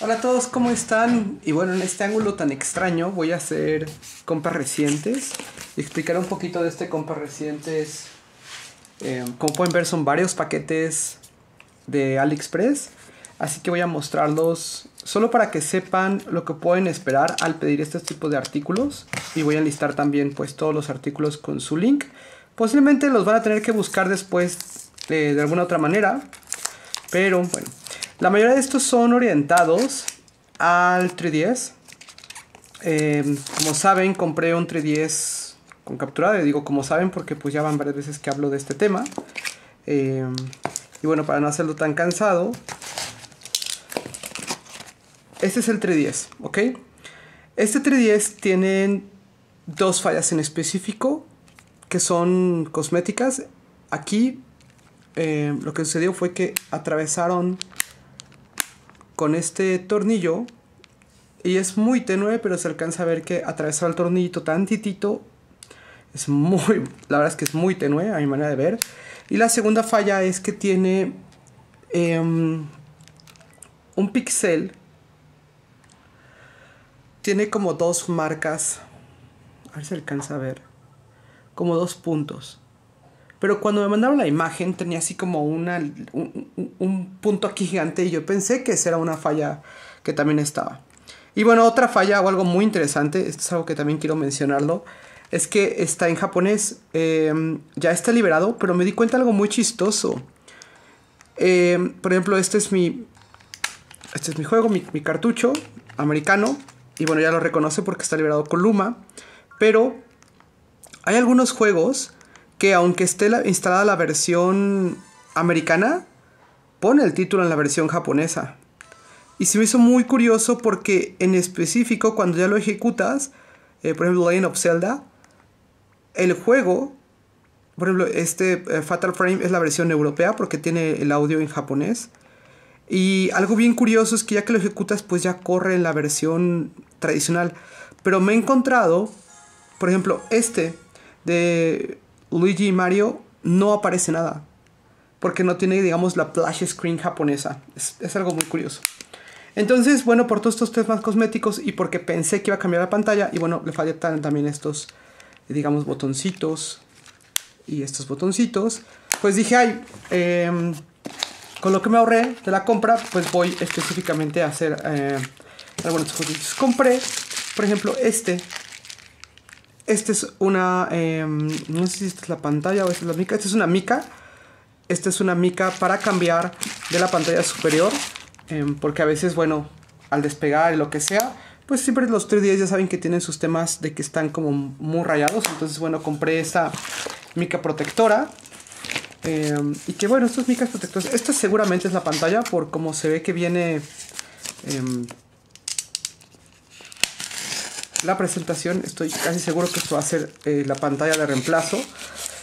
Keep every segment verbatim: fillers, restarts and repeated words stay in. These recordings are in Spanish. Hola a todos, ¿cómo están? Y bueno, en este ángulo tan extraño voy a hacer compas recientes y explicar un poquito de este compas recientes. Eh, como pueden ver, son varios paquetes de AliExpress, así que voy a mostrarlos solo para que sepan lo que pueden esperar al pedir este tipo de artículos. Y voy a enlistar también pues todos los artículos con su link. Posiblemente los van a tener que buscar después eh, de alguna otra manera, pero bueno. La mayoría de estos son orientados al tres D S. Eh, como saben, compré un tres D S con capturado. Y digo como saben porque pues ya van varias veces que hablo de este tema. Eh, y bueno, para no hacerlo tan cansado. Este es el tres D S, ¿ok? Este tres D S tiene dos fallas en específico que son cosméticas. Aquí eh, lo que sucedió fue que atravesaron con este tornillo, y es muy tenue, pero se alcanza a ver que atravesaba el tornillito tantitito. Es muy, la verdad es que es muy tenue a mi manera de ver. Y la segunda falla es que tiene eh, un píxel, tiene como dos marcas, a ver si alcanza a ver, como dos puntos. Pero cuando me mandaron la imagen tenía así como una, un, un punto aquí gigante, y yo pensé que esa era una falla que también estaba. Y bueno, otra falla o algo muy interesante, esto es algo que también quiero mencionarlo, es que está en japonés, eh, ya está liberado, pero me di cuenta de algo muy chistoso. Eh, por ejemplo, este es mi, este es mi juego, mi, mi cartucho americano, y bueno, ya lo reconoce porque está liberado con Luma, pero hay algunos juegos que aunque esté la, instalada la versión americana, pone el título en la versión japonesa. Y se me hizo muy curioso porque en específico cuando ya lo ejecutas, eh, por ejemplo Ocarina of Zelda, el juego, por ejemplo este eh, Fatal Frame es la versión europea porque tiene el audio en japonés. Y algo bien curioso es que ya que lo ejecutas pues ya corre en la versión tradicional. Pero me he encontrado, por ejemplo este de Luigi y Mario no aparece nada porque no tiene, digamos, la splash screen japonesa. Es, es algo muy curioso. Entonces, bueno, por todos estos temas cosméticos y porque pensé que iba a cambiar la pantalla, y bueno, le faltan también estos, digamos, botoncitos y estos botoncitos, pues dije, ay, eh, con lo que me ahorré de la compra, pues voy específicamente a hacer eh, algunos cositos. Compré, por ejemplo, este. Esta es una, eh, no sé si esta es la pantalla o esta es la mica. Esta es una mica. Esta es una mica para cambiar de la pantalla superior. Eh, porque a veces, bueno, al despegar y lo que sea, pues siempre los tres D S ya saben que tienen sus temas de que están como muy rayados. Entonces, bueno, compré esta mica protectora. Eh, y que, bueno, estas micas protectoras. Esta seguramente es la pantalla por como se ve que viene eh, la presentación. Estoy casi seguro que esto va a ser eh, la pantalla de reemplazo.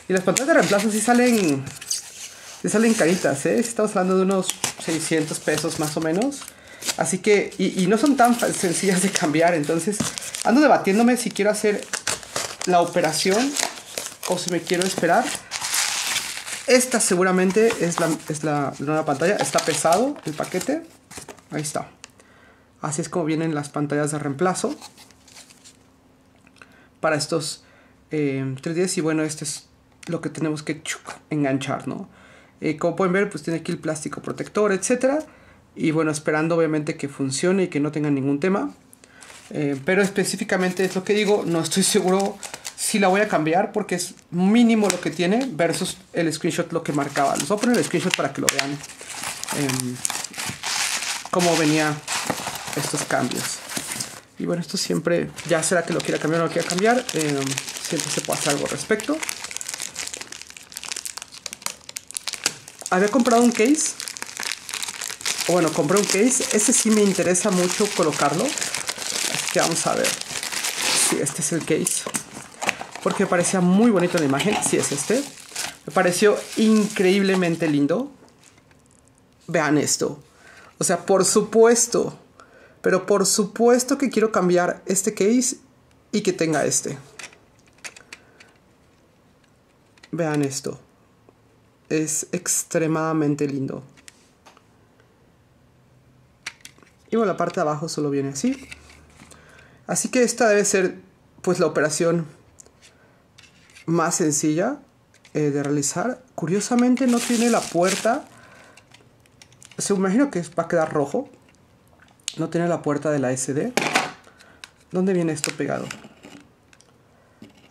Y las pantallas de reemplazo sí salen, sí salen caritas, ¿eh? Estamos hablando de unos seiscientos pesos más o menos. Así que, y, y no son tan sencillas de cambiar. Entonces, ando debatiéndome si quiero hacer la operación o si me quiero esperar. Esta seguramente es la, es la nueva pantalla. Está pesado el paquete. Ahí está. Así es como vienen las pantallas de reemplazo para estos eh, tres D S. Y bueno, este es lo que tenemos que chuc, enganchar, ¿no? Eh, como pueden ver, pues tiene aquí el plástico protector, etcétera. Y bueno, esperando obviamente que funcione y que no tenga ningún tema. Eh, pero específicamente es lo que digo, no estoy seguro si la voy a cambiar porque es mínimo lo que tiene versus el screenshot, lo que marcaba. Les voy a poner el screenshot para que lo vean eh, cómo venían estos cambios. Y bueno, esto siempre, ya será que lo quiera cambiar o no lo quiera cambiar, eh, siempre se puede hacer algo al respecto. Había comprado un case, o bueno, compré un case, ese sí me interesa mucho colocarlo, así que vamos a ver si este es el case, porque me parecía muy bonito la imagen. Si es este, me pareció increíblemente lindo. Vean esto, o sea, por supuesto... Pero por supuesto que quiero cambiar este case y que tenga este. Vean esto. Es extremadamente lindo. Y bueno, la parte de abajo solo viene así. Así que esta debe ser pues la operación más sencilla eh, de realizar. Curiosamente no tiene la puerta. Se imagino que va a quedar rojo. No tiene la puerta de la ese de. ¿Dónde viene esto pegado?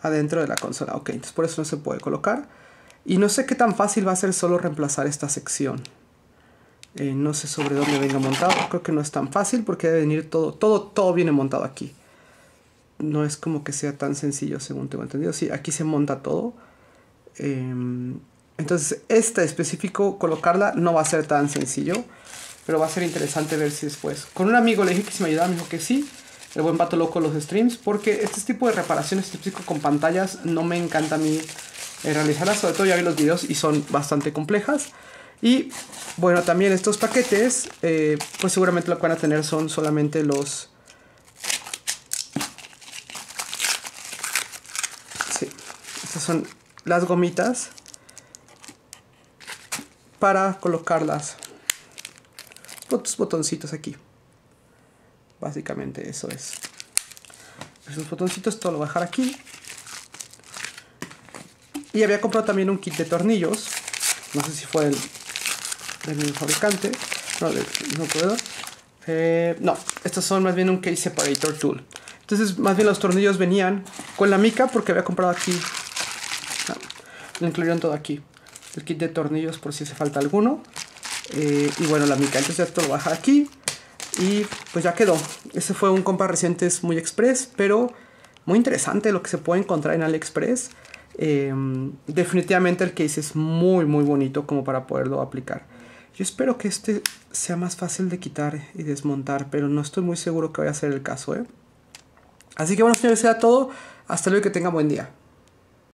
Adentro de la consola. Ok, entonces por eso no se puede colocar. Y no sé qué tan fácil va a ser solo reemplazar esta sección. Eh, no sé sobre dónde venga montado. Creo que no es tan fácil porque debe venir todo. Todo, todo viene montado aquí. No es como que sea tan sencillo según tengo entendido. Sí, aquí se monta todo. Eh, entonces esta específico, colocarla no va a ser tan sencillo. Pero va a ser interesante ver si después. Con un amigo le dije que si me ayudaba, me dijo que sí. El buen pato loco los streams. Porque este tipo de reparaciones típico con pantallas no me encanta a mí eh, realizarlas. Sobre todo ya vi los videos y son bastante complejas. Y bueno, también estos paquetes, eh, pues seguramente lo que van a tener son solamente los... Sí, estas son las gomitas para colocarlas. Estos botoncitos aquí. Básicamente eso es. Esos botoncitos todo lo voy a dejar aquí. Y había comprado también un kit de tornillos. No sé si fue el... del mismo fabricante. No, de, no puedo. Eh, no, estos son más bien un case separator tool. Entonces, más bien los tornillos venían con la mica porque había comprado aquí. No, lo incluyeron todo aquí. El kit de tornillos por si hace falta alguno. Eh, y bueno, la mica. Entonces ya todo lo voy a dejar aquí. Y pues ya quedó. Ese fue un compra reciente, es muy express, pero muy interesante lo que se puede encontrar en AliExpress. Eh, definitivamente el case es muy, muy bonito como para poderlo aplicar. Yo espero que este sea más fácil de quitar y desmontar, pero no estoy muy seguro que vaya a ser el caso, ¿eh? Así que bueno, señores, será todo. Hasta luego y que tengan buen día.